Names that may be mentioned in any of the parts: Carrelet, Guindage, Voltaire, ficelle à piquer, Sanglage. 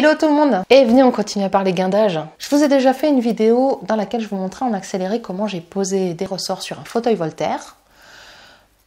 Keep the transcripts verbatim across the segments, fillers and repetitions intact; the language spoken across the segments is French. Hello tout le monde et venez on continue à parler guindage. Je vous ai déjà fait une vidéo dans laquelle je vous montrais en accéléré comment j'ai posé des ressorts sur un fauteuil Voltaire.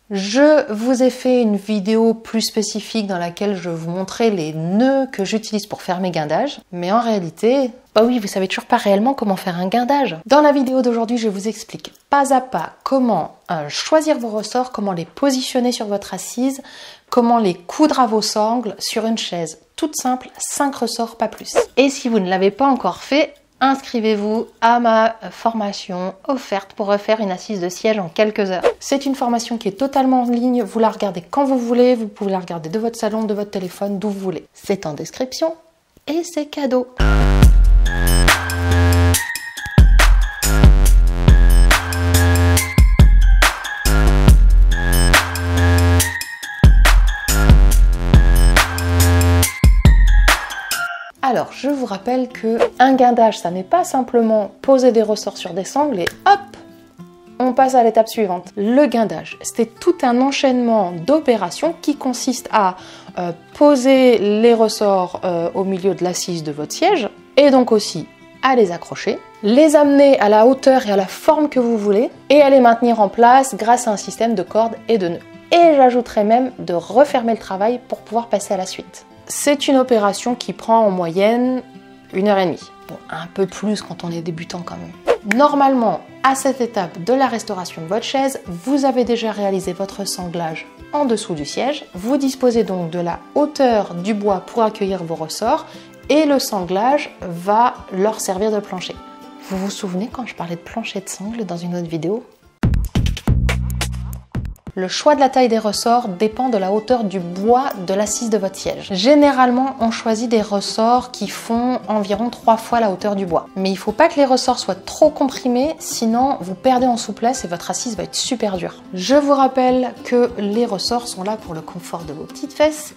Je vous ai fait une vidéo plus spécifique dans laquelle je vous montrais les nœuds que j'utilise pour faire mes guindages. Mais en réalité, bah oui, vous savez toujours pas réellement comment faire un guindage. Dans la vidéo d'aujourd'hui, je vous explique pas à pas comment euh, choisir vos ressorts, comment les positionner sur votre assise, comment les coudre à vos sangles sur une chaise. Toute simple, cinq ressorts, pas plus. Et si vous ne l'avez pas encore fait, inscrivez-vous à ma formation offerte pour refaire une assise de siège en quelques heures. C'est une formation qui est totalement en ligne, vous la regardez quand vous voulez, vous pouvez la regarder de votre salon, de votre téléphone, d'où vous voulez. C'est en description et c'est cadeau. Alors, je vous rappelle que un guindage, ça n'est pas simplement poser des ressorts sur des sangles et hop, on passe à l'étape suivante. Le guindage, c'est tout un enchaînement d'opérations qui consiste à euh, poser les ressorts euh, au milieu de l'assise de votre siège et donc aussi à les accrocher, les amener à la hauteur et à la forme que vous voulez et à les maintenir en place grâce à un système de cordes et de nœuds. Et j'ajouterai même de refermer le travail pour pouvoir passer à la suite. C'est une opération qui prend en moyenne une heure et demie. Bon, un peu plus quand on est débutant quand même. Normalement, à cette étape de la restauration de votre chaise, vous avez déjà réalisé votre sanglage en dessous du siège. Vous disposez donc de la hauteur du bois pour accueillir vos ressorts et le sanglage va leur servir de plancher. Vous vous souvenez quand je parlais de plancher de sangle dans une autre vidéo ? Le choix de la taille des ressorts dépend de la hauteur du bois de l'assise de votre siège. Généralement, on choisit des ressorts qui font environ trois fois la hauteur du bois. Mais il ne faut pas que les ressorts soient trop comprimés, sinon vous perdez en souplesse et votre assise va être super dure. Je vous rappelle que les ressorts sont là pour le confort de vos petites fesses.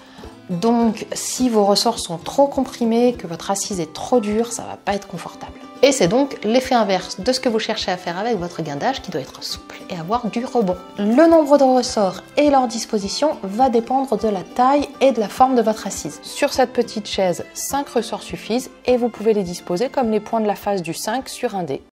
Donc, si vos ressorts sont trop comprimés, que votre assise est trop dure, ça ne va pas être confortable. Et c'est donc l'effet inverse de ce que vous cherchez à faire avec votre guindage qui doit être souple et avoir du rebond. Le nombre de ressorts et leur disposition va dépendre de la taille et de la forme de votre assise. Sur cette petite chaise, cinq ressorts suffisent et vous pouvez les disposer comme les points de la face du cinq sur un dé.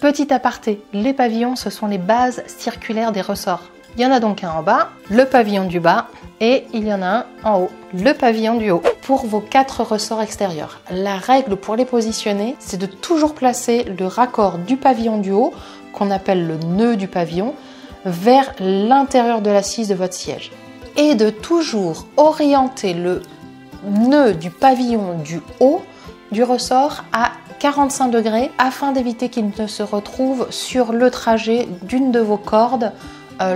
Petit aparté, les pavillons, ce sont les bases circulaires des ressorts. Il y en a donc un en bas, le pavillon du bas, et il y en a un en haut, le pavillon du haut. Pour vos quatre ressorts extérieurs, la règle pour les positionner, c'est de toujours placer le raccord du pavillon du haut, qu'on appelle le nœud du pavillon, vers l'intérieur de l'assise de votre siège. Et de toujours orienter le nœud du pavillon du haut du ressort à quarante-cinq degrés afin d'éviter qu'il ne se retrouve sur le trajet d'une de vos cordes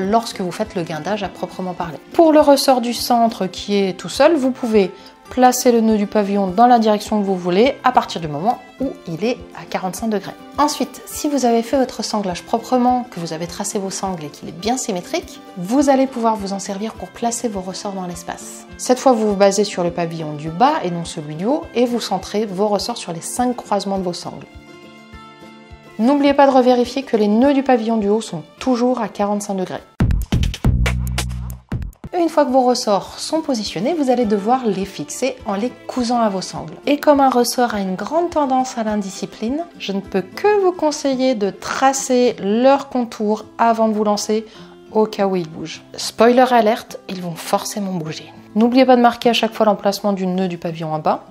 lorsque vous faites le guindage à proprement parler. Pour le ressort du centre qui est tout seul, vous pouvez placer le nœud du pavillon dans la direction que vous voulez à partir du moment où il est à quarante-cinq degrés. Ensuite, si vous avez fait votre sanglage proprement, que vous avez tracé vos sangles et qu'il est bien symétrique, vous allez pouvoir vous en servir pour placer vos ressorts dans l'espace. Cette fois, vous vous basez sur le pavillon du bas et non celui du haut et vous centrez vos ressorts sur les cinq croisements de vos sangles. N'oubliez pas de revérifier que les nœuds du pavillon du haut sont toujours à quarante-cinq degrés. Une fois que vos ressorts sont positionnés, vous allez devoir les fixer en les cousant à vos sangles. Et comme un ressort a une grande tendance à l'indiscipline, je ne peux que vous conseiller de tracer leur contour avant de vous lancer au cas où ils bougent. Spoiler alerte, ils vont forcément bouger. N'oubliez pas de marquer à chaque fois l'emplacement du nœud du pavillon en bas.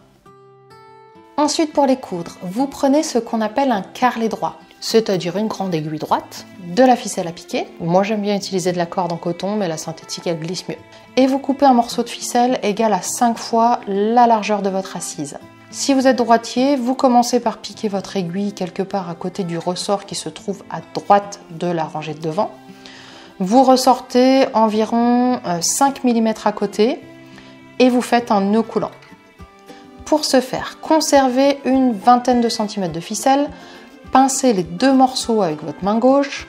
Ensuite, pour les coudre, vous prenez ce qu'on appelle un carrelet droit, c'est-à-dire une grande aiguille droite, de la ficelle à piquer. Moi, j'aime bien utiliser de la corde en coton, mais la synthétique, elle glisse mieux. Et vous coupez un morceau de ficelle égal à cinq fois la largeur de votre assise. Si vous êtes droitier, vous commencez par piquer votre aiguille quelque part à côté du ressort qui se trouve à droite de la rangée de devant. Vous ressortez environ cinq millimètres à côté et vous faites un nœud coulant. Pour ce faire, conservez une vingtaine de centimètres de ficelle, pincez les deux morceaux avec votre main gauche,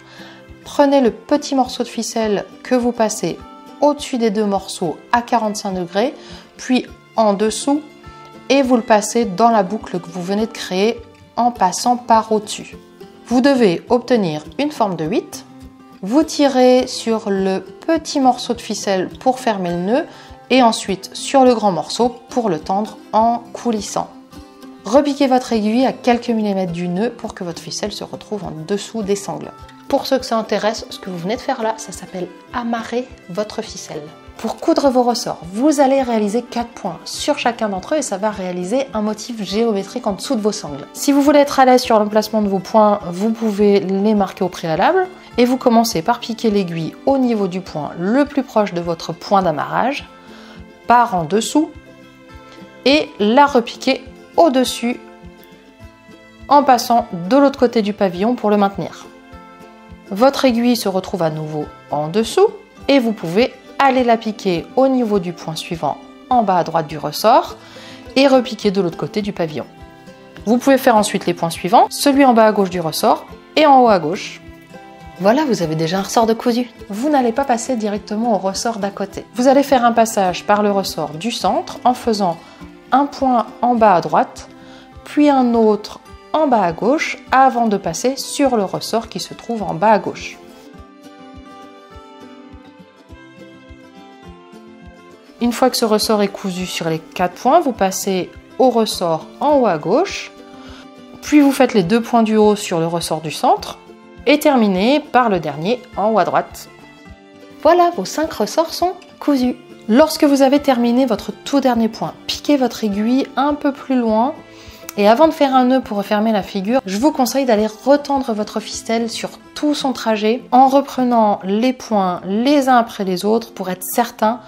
prenez le petit morceau de ficelle que vous passez au-dessus des deux morceaux à quarante-cinq degrés, puis en dessous, et vous le passez dans la boucle que vous venez de créer en passant par au-dessus. Vous devez obtenir une forme de huit, vous tirez sur le petit morceau de ficelle pour fermer le nœud, et ensuite sur le grand morceau pour le tendre en coulissant. Repiquez votre aiguille à quelques millimètres du nœud pour que votre ficelle se retrouve en dessous des sangles. Pour ceux que ça intéresse, ce que vous venez de faire là, ça s'appelle amarrer votre ficelle. Pour coudre vos ressorts, vous allez réaliser quatre points sur chacun d'entre eux et ça va réaliser un motif géométrique en dessous de vos sangles. Si vous voulez être à l'aise sur l'emplacement de vos points, vous pouvez les marquer au préalable et vous commencez par piquer l'aiguille au niveau du point le plus proche de votre point d'amarrage, par en dessous et la repiquer au-dessus en passant de l'autre côté du pavillon pour le maintenir. Votre aiguille se retrouve à nouveau en dessous et vous pouvez aller la piquer au niveau du point suivant en bas à droite du ressort et repiquer de l'autre côté du pavillon. Vous pouvez faire ensuite les points suivants, celui en bas à gauche du ressort et en haut à gauche. Voilà, vous avez déjà un ressort de cousu. Vous n'allez pas passer directement au ressort d'à côté. Vous allez faire un passage par le ressort du centre en faisant un point en bas à droite, puis un autre en bas à gauche, avant de passer sur le ressort qui se trouve en bas à gauche. Une fois que ce ressort est cousu sur les quatre points, vous passez au ressort en haut à gauche, puis vous faites les deux points du haut sur le ressort du centre, et terminez par le dernier en haut à droite. Voilà, vos cinq ressorts sont cousus. Lorsque vous avez terminé votre tout dernier point, piquez votre aiguille un peu plus loin et avant de faire un nœud pour refermer la figure, je vous conseille d'aller retendre votre ficelle sur tout son trajet en reprenant les points les uns après les autres pour être certain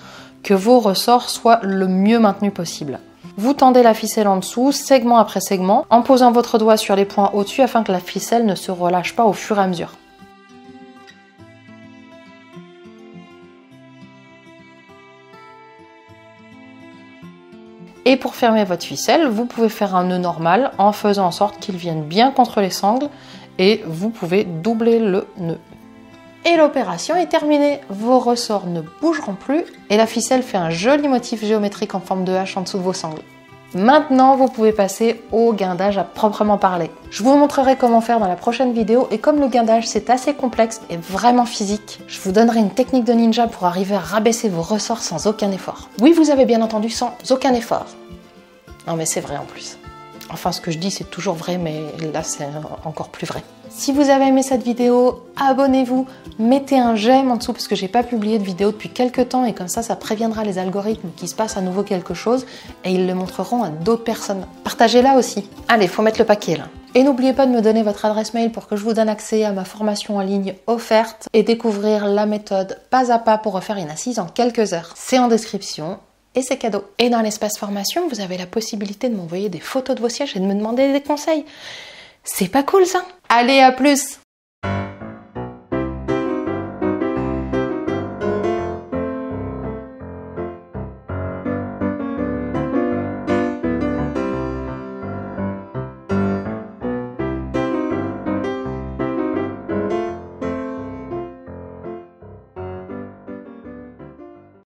que vos ressorts soient le mieux maintenus possible. Vous tendez la ficelle en dessous, segment après segment, en posant votre doigt sur les points au-dessus afin que la ficelle ne se relâche pas au fur et à mesure. Et pour fermer votre ficelle, vous pouvez faire un nœud normal en faisant en sorte qu'il vienne bien contre les sangles et vous pouvez doubler le nœud. Et l'opération est terminée. Vos ressorts ne bougeront plus et la ficelle fait un joli motif géométrique en forme de hache en dessous de vos sangles. Maintenant, vous pouvez passer au guindage à proprement parler. Je vous montrerai comment faire dans la prochaine vidéo et comme le guindage c'est assez complexe et vraiment physique, je vous donnerai une technique de ninja pour arriver à rabaisser vos ressorts sans aucun effort. Oui, vous avez bien entendu, sans aucun effort. Non mais c'est vrai en plus. Enfin, ce que je dis c'est toujours vrai, mais là c'est encore plus vrai. Si vous avez aimé cette vidéo, abonnez-vous, mettez un j'aime en dessous parce que j'ai pas publié de vidéo depuis quelques temps et comme ça, ça préviendra les algorithmes qu'il se passe à nouveau quelque chose et ils le montreront à d'autres personnes. Partagez-la aussi. Allez, faut mettre le paquet là. Et n'oubliez pas de me donner votre adresse mail pour que je vous donne accès à ma formation en ligne offerte et découvrir la méthode pas à pas pour refaire une assise en quelques heures. C'est en description. Et c'est cadeau. Et dans l'espace formation, vous avez la possibilité de m'envoyer des photos de vos sièges et de me demander des conseils. C'est pas cool ça? Allez, à plus!